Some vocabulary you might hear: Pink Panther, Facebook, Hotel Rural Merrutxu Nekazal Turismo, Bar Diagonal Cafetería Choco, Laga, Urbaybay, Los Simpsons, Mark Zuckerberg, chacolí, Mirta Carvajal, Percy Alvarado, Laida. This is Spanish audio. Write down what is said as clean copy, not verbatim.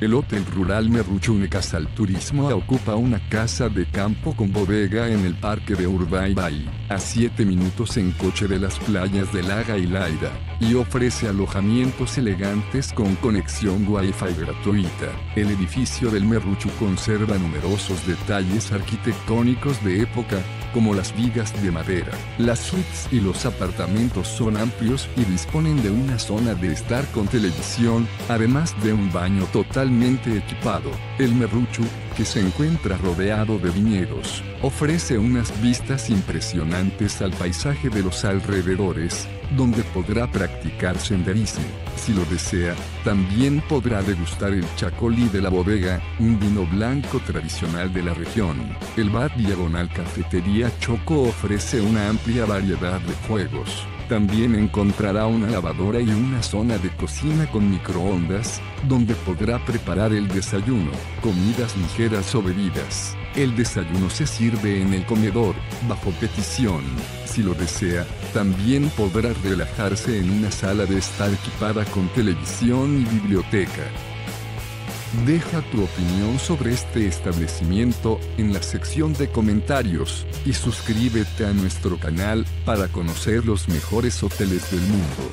El Hotel Rural Merrutxu Nekazal Turismo ocupa una casa de campo con bodega en el parque de Urbaybay, a 7 minutos en coche de las playas de Laga y Laida, y ofrece alojamientos elegantes con conexión Wi-Fi gratuita. El edificio del Merrutxu conserva numerosos detalles arquitectónicos de época, como las vigas de madera. Las suites y los apartamentos son amplios y disponen de una zona de estar con televisión, además de un baño totalmente equipado. El Merrutxu, que se encuentra rodeado de viñedos, ofrece unas vistas impresionantes al paisaje de los alrededores, donde podrá practicar senderismo. Si lo desea, también podrá degustar el chacolí de la bodega, un vino blanco tradicional de la región. El Bar Diagonal Cafetería Choco ofrece una amplia variedad de juegos. También encontrará una lavadora y una zona de cocina con microondas, donde podrá preparar el desayuno, comidas ligeras o bebidas. El desayuno se sirve en el comedor, bajo petición. Si lo desea, también podrá relajarse en una sala de estar equipada con televisión y biblioteca. Deja tu opinión sobre este establecimiento en la sección de comentarios y suscríbete a nuestro canal para conocer los mejores hoteles del mundo.